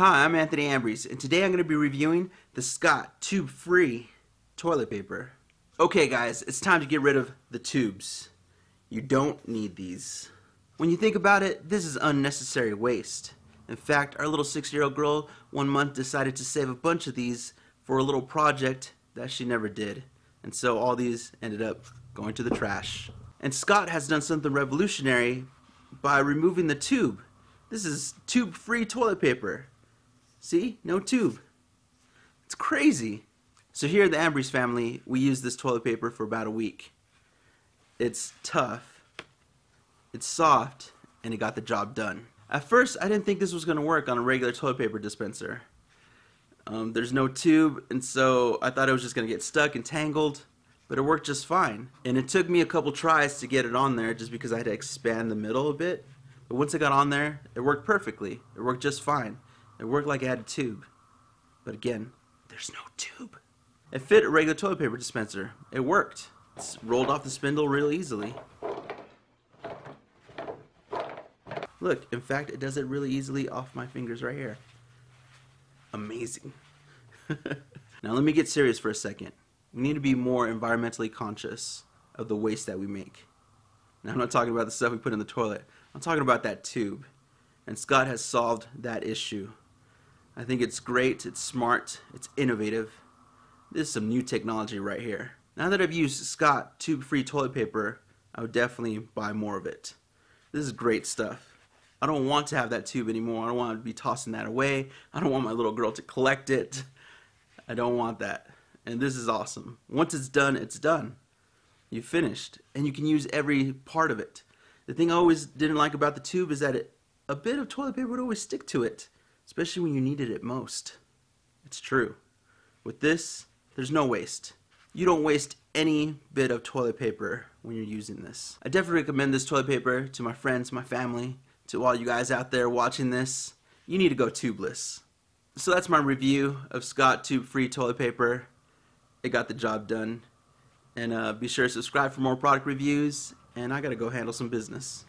Hi, I'm Anthony Ambries, and today I'm going to be reviewing the Scott Tube-Free toilet paper. Okay guys, it's time to get rid of the tubes. You don't need these. When you think about it, this is unnecessary waste. In fact, our little 6-year-old girl one month decided to save a bunch of these for a little project that she never did. And so all these ended up going to the trash. And Scott has done something revolutionary by removing the tube. This is tube-free toilet paper. See? No tube. It's crazy. So here at the Ambries family, we use this toilet paper for about a week. It's tough, it's soft, and it got the job done. At first, I didn't think this was going to work on a regular toilet paper dispenser. There's no tube, and so I thought it was just going to get stuck and tangled, but it worked just fine. And it took me a couple tries to get it on there just because I had to expand the middle a bit. But once it got on there, it worked perfectly. It worked just fine. It worked like it had a tube, but again, there's no tube. It fit a regular toilet paper dispenser. It worked. It's rolled off the spindle real easily. Look, in fact, it does it really easily off my fingers right here. Amazing. Now let me get serious for a second. We need to be more environmentally conscious of the waste that we make. Now I'm not talking about the stuff we put in the toilet. I'm talking about that tube. And Scott has solved that issue. I think it's great, it's smart, it's innovative. This is some new technology right here. Now that I've used Scott Tube-Free toilet paper, I would definitely buy more of it. This is great stuff. I don't want to have that tube anymore. I don't want to be tossing that away. I don't want my little girl to collect it. I don't want that. And this is awesome. Once it's done, it's done. You've finished. And you can use every part of it. The thing I always didn't like about the tube is that a bit of toilet paper would always stick to it, especially when you needed it most. It's true. With this, there's no waste. You don't waste any bit of toilet paper when you're using this. I definitely recommend this toilet paper to my friends, my family, to all you guys out there watching this. You need to go tubeless. So that's my review of Scott Tube-Free toilet paper. It got the job done. And be sure to subscribe for more product reviews, and I gotta go handle some business.